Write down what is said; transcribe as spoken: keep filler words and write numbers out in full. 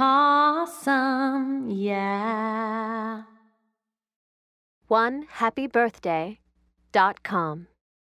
awesome, yeah. one happy birthday dot com